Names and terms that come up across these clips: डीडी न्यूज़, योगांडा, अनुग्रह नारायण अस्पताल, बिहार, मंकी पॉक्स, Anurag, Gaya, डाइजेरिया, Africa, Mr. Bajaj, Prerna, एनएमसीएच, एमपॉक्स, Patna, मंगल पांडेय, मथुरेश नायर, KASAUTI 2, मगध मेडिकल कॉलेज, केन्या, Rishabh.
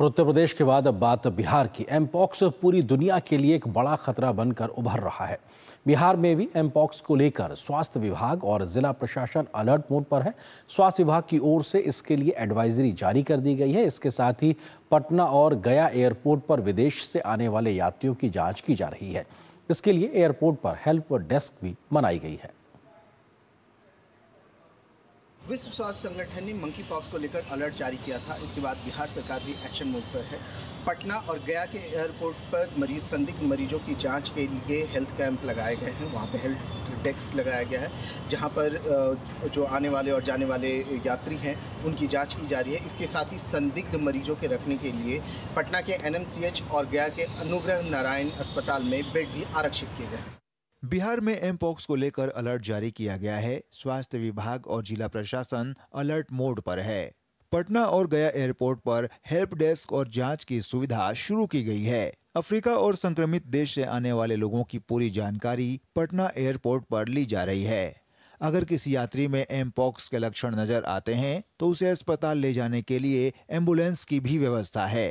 और उत्तर प्रदेश के बाद अब बात बिहार की। एमपॉक्स पूरी दुनिया के लिए एक बड़ा खतरा बनकर उभर रहा है। बिहार में भी एमपॉक्स को लेकर स्वास्थ्य विभाग और जिला प्रशासन अलर्ट मोड पर है। स्वास्थ्य विभाग की ओर से इसके लिए एडवाइजरी जारी कर दी गई है। इसके साथ ही पटना और गया एयरपोर्ट पर विदेश से आने वाले यात्रियों की जाँच की जा रही है। इसके लिए एयरपोर्ट पर हेल्प डेस्क भी बनाई गई है। विश्व स्वास्थ्य संगठन ने मंकी पॉक्स को लेकर अलर्ट जारी किया था। इसके बाद बिहार सरकार भी एक्शन मोड पर है। पटना और गया के एयरपोर्ट पर संदिग्ध मरीजों की जांच के लिए हेल्थ कैंप लगाए गए हैं। वहां पर हेल्थ डेस्क लगाया गया है, जहां पर जो आने वाले और जाने वाले यात्री हैं उनकी जांच की जा रही है। इसके साथ ही संदिग्ध मरीजों के रखने के लिए पटना के एनएमसीएच और गया के अनुग्रह नारायण अस्पताल में बेड भी आरक्षित किए गए हैं। बिहार में एमपॉक्स को लेकर अलर्ट जारी किया गया है। स्वास्थ्य विभाग और जिला प्रशासन अलर्ट मोड पर है। पटना और गया एयरपोर्ट पर हेल्प डेस्क और जांच की सुविधा शुरू की गई है। अफ्रीका और संक्रमित देश से आने वाले लोगों की पूरी जानकारी पटना एयरपोर्ट पर ली जा रही है। अगर किसी यात्री में एमपॉक्स के लक्षण नजर आते हैं तो उसे अस्पताल ले जाने के लिए एम्बुलेंस की भी व्यवस्था है।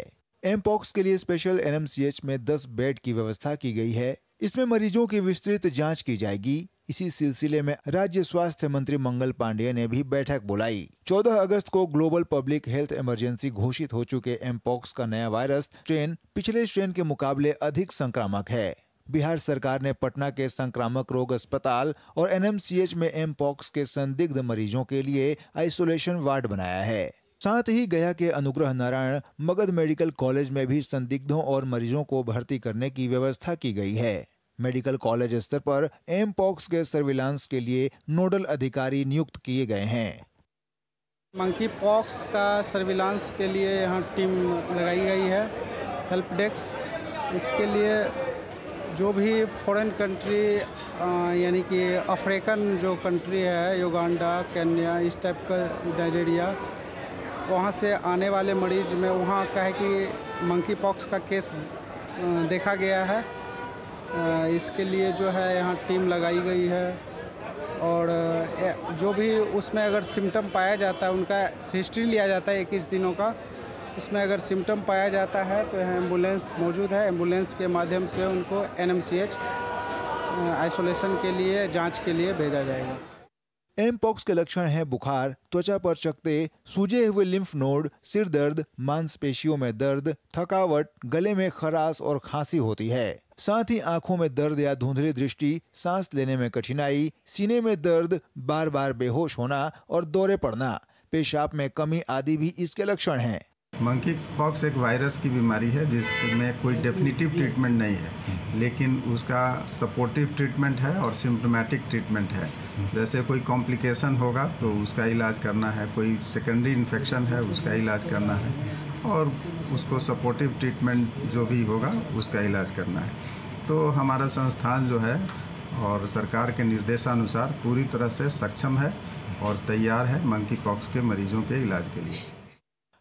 एमपॉक्स के लिए स्पेशल एनएमसीएच में 10 बेड की व्यवस्था की गई है। इसमें मरीजों की विस्तृत जांच की जाएगी। इसी सिलसिले में राज्य स्वास्थ्य मंत्री मंगल पांडेय ने भी बैठक बुलाई। 14 अगस्त को ग्लोबल पब्लिक हेल्थ इमरजेंसी घोषित हो चुके एमपॉक्स का नया वायरस स्ट्रेन पिछले स्ट्रेन के मुकाबले अधिक संक्रामक है। बिहार सरकार ने पटना के संक्रामक रोग अस्पताल और एनएमसीएच में एमपॉक्स के संदिग्ध मरीजों के लिए आइसोलेशन वार्ड बनाया है। साथ ही गया के अनुग्रह नारायण मगध मेडिकल कॉलेज में भी संदिग्धों और मरीजों को भर्ती करने की व्यवस्था की गई है। मेडिकल कॉलेज स्तर पर एमपॉक्स के सर्विलांस के लिए नोडल अधिकारी नियुक्त किए गए हैं। मंकी पॉक्स का सर्विलांस के लिए यहां टीम लगाई गई है, हेल्प डेस्क। इसके लिए जो भी फॉरेन कंट्री यानी कि अफ्रीकन जो कंट्री है, योगांडा, केन्या, इस टाइप का, डाइजेरिया, वहाँ से आने वाले मरीज में वहाँ का है कि मंकी पॉक्स का केस देखा गया है। इसके लिए जो है यहाँ टीम लगाई गई है और जो भी उसमें अगर सिम्टम पाया जाता है उनका हिस्ट्री लिया जाता है 21 दिनों का। उसमें अगर सिम्टम पाया जाता है तो यहाँ एम्बुलेंस मौजूद है। एम्बुलेंस के माध्यम से उनको एनएमसीएच आइसोलेशन के लिए जाँच के लिए भेजा जाएगा। एमपॉक्स के लक्षण हैं बुखार, त्वचा पर चकत्ते, सूजे हुए लिम्फ नोड, सिर दर्द, मांसपेशियों में दर्द, थकावट, गले में खराश और खांसी होती है। साथ ही आंखों में दर्द या धुंधली दृष्टि, सांस लेने में कठिनाई, सीने में दर्द, बार बार बेहोश होना और दौरे पड़ना, पेशाब में कमी आदि भी इसके लक्षण हैं। मंकी पॉक्स एक वायरस की बीमारी है जिसमें कोई डेफिनेटिव ट्रीटमेंट नहीं है, लेकिन उसका सपोर्टिव ट्रीटमेंट है और सिम्टोमेटिक ट्रीटमेंट है। जैसे कोई कॉम्प्लिकेशन होगा तो उसका इलाज करना है, कोई सेकेंडरी इन्फेक्शन है उसका इलाज करना है और उसको सपोर्टिव ट्रीटमेंट जो भी होगा उसका इलाज करना है। तो हमारा संस्थान जो है और सरकार के निर्देशानुसार पूरी तरह से सक्षम है और तैयार है मंकी पॉक्स के मरीजों के इलाज के लिए।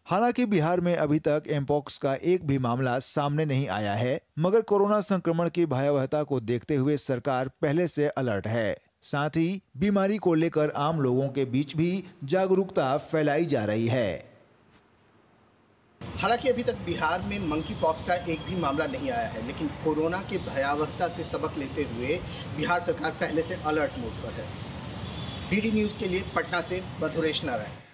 हालांकि बिहार में अभी तक एमपॉक्स का एक भी मामला सामने नहीं आया है, मगर कोरोना संक्रमण की भयावहता को देखते हुए सरकार पहले से अलर्ट है। साथ ही बीमारी को लेकर आम लोगों के बीच भी जागरूकता फैलाई जा रही है। हालांकि अभी तक बिहार में मंकी पॉक्स का एक भी मामला नहीं आया है, लेकिन कोरोना की भयावहता से सबक लेते हुए बिहार सरकार पहले से अलर्ट मोड पर है। डीडी न्यूज़ के लिए पटना से मथुरेश नायर।